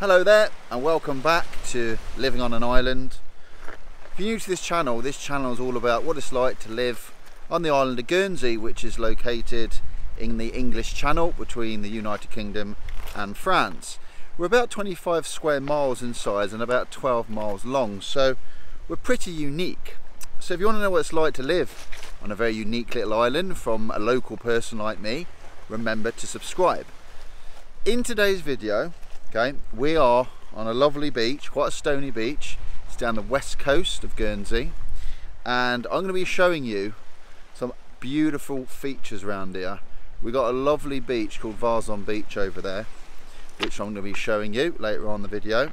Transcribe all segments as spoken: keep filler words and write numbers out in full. Hello there and welcome back to Living on an Island. If you're new to this channel, this channel is all about what it's like to live on the island of Guernsey, which is located in the English Channel between the United Kingdom and France. We're about twenty-five square miles in size and about twelve miles long, so we're pretty unique. So if you want to know what it's like to live on a very unique little island from a local person like me, remember to subscribe. In today's video, okay, we are on a lovely beach, quite a stony beach. It's down the west coast of Guernsey, and I'm going to be showing you some beautiful features around here. We've got a lovely beach called Vazon Beach over there, which I'm going to be showing you later on in the video.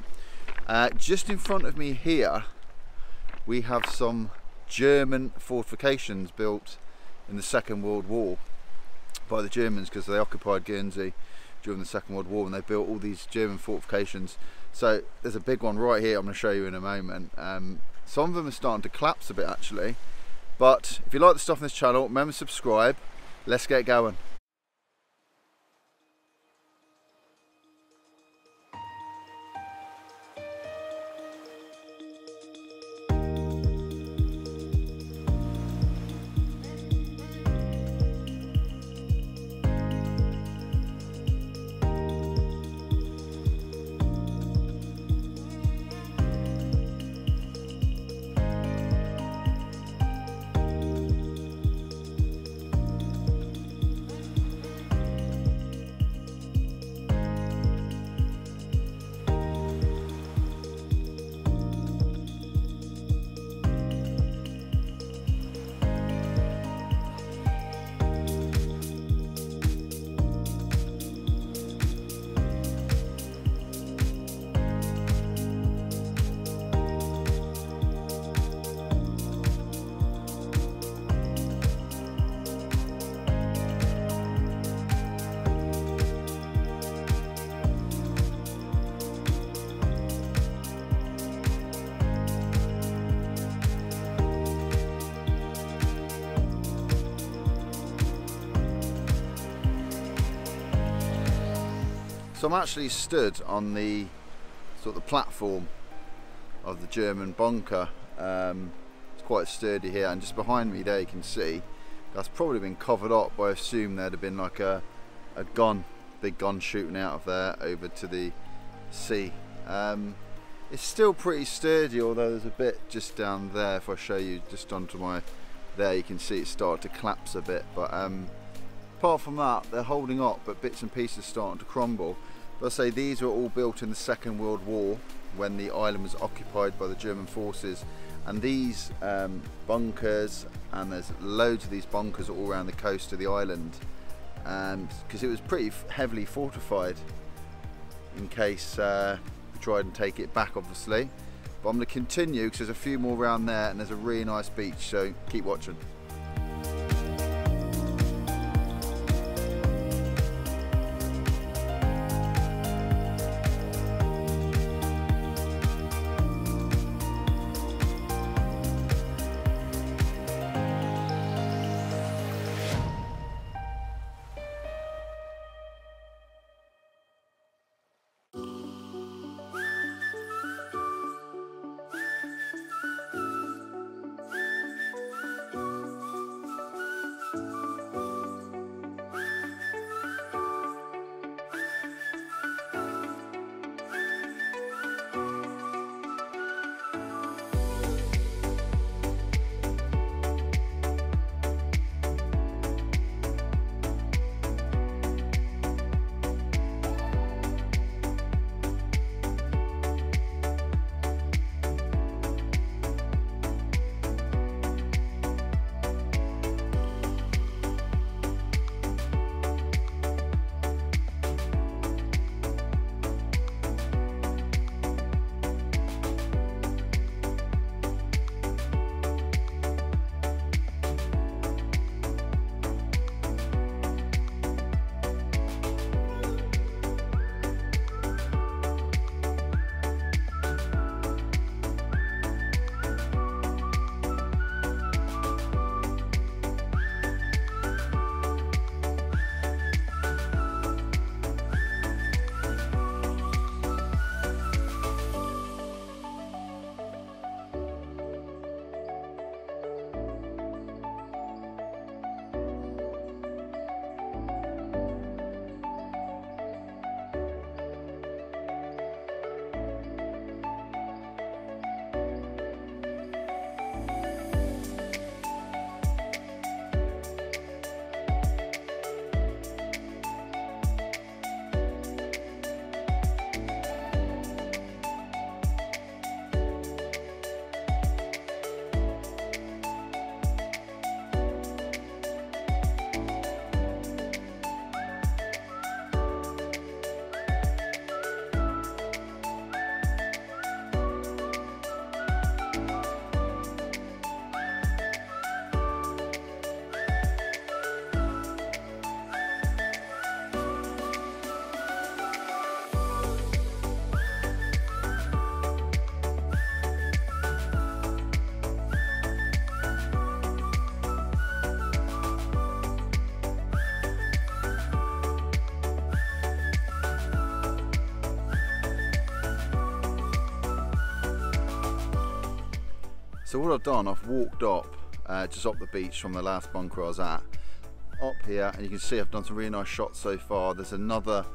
Uh, just in front of me here, we have some German fortifications built in the Second World War by the Germans, because they occupied Guernsey during the Second World War, and they built all these German fortifications. So there's a big one right here I'm going to show you in a moment. Um, some of them are starting to collapse a bit actually, but if you like the stuff on this channel, remember to subscribe. Let's get going. So I'm actually stood on the sort of the platform of the German bunker. Um, it's quite sturdy here, and just behind me there you can see that's probably been covered up, but I assume there'd have been like a, a gun, big gun shooting out of there over to the sea. Um, it's still pretty sturdy, although there's a bit just down there. If I show you just onto my, there you can see it start to collapse a bit, but um, apart from that, they're holding up, but bits and pieces starting to crumble. But I say these were all built in the Second World War when the island was occupied by the German forces. And these um, bunkers, and there's loads of these bunkers all around the coast of the island, because it was pretty heavily fortified in case uh, we tried and take it back, obviously. But I'm going to continue because there's a few more around there, and there's a really nice beach, so keep watching. So what I've done, I've walked up uh, just up the beach from the last bunker I was at, up here, and you can see I've done some really nice shots so far. There's another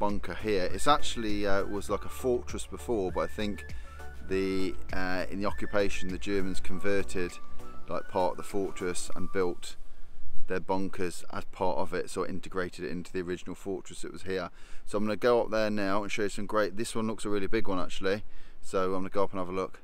bunker here. It's actually uh, was like a fortress before, but I think the uh, in the occupation the Germans converted like part of the fortress and built their bunkers as part of it, so I integrated it into the original fortress that was here. So I'm going to go up there now and show you some great, this one looks a really big one actually, so I'm going to go up and have a look.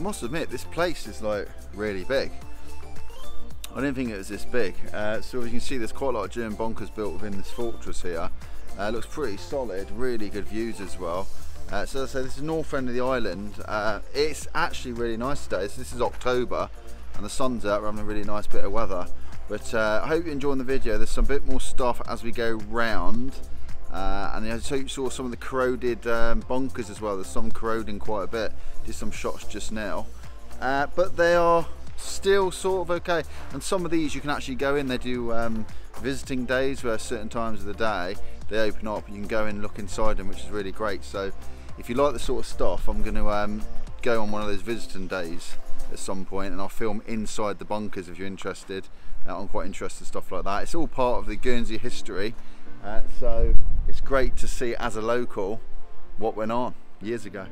I must admit, this place is like really big. I didn't think it was this big. Uh, so as you can see, there's quite a lot of German bunkers built within this fortress here. Uh, it looks pretty solid, really good views as well. Uh, so as I say, this is the north end of the island. Uh, it's actually really nice today. So this is October and the sun's out, we're having a really nice bit of weather. But uh, I hope you're enjoying the video. There's some bit more stuff as we go round. Uh, and I you saw some of the corroded um, bunkers as well. There's some corroding quite a bit. Did some shots just now. Uh, but they are still sort of okay. And some of these you can actually go in. They do um, visiting days where certain times of the day they open up. You can go in and look inside them, which is really great. So if you like the sort of stuff, I'm going to um, go on one of those visiting days at some point, and I'll film inside the bunkers if you're interested. Uh, I'm quite interested in stuff like that. It's all part of the Guernsey history. Uh, so it's great to see as a local what went on years ago.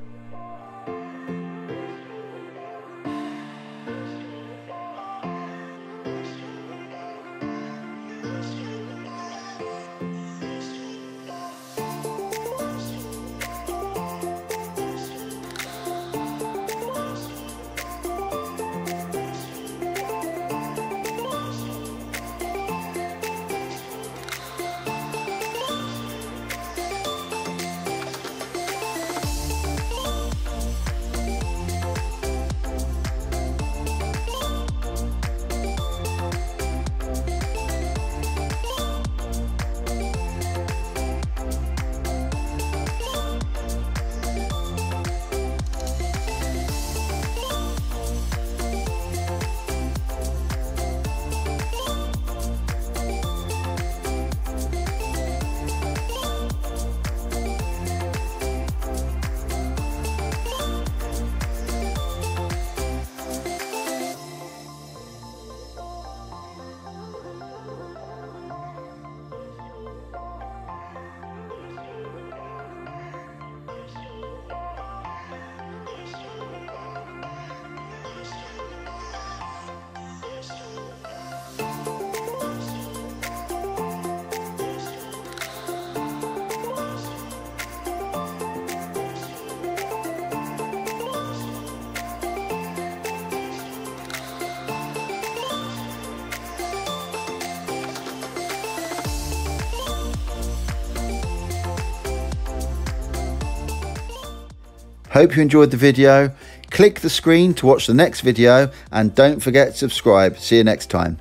Hope you enjoyed the video. Click the screen to watch the next video and don't forget to subscribe. See you next time.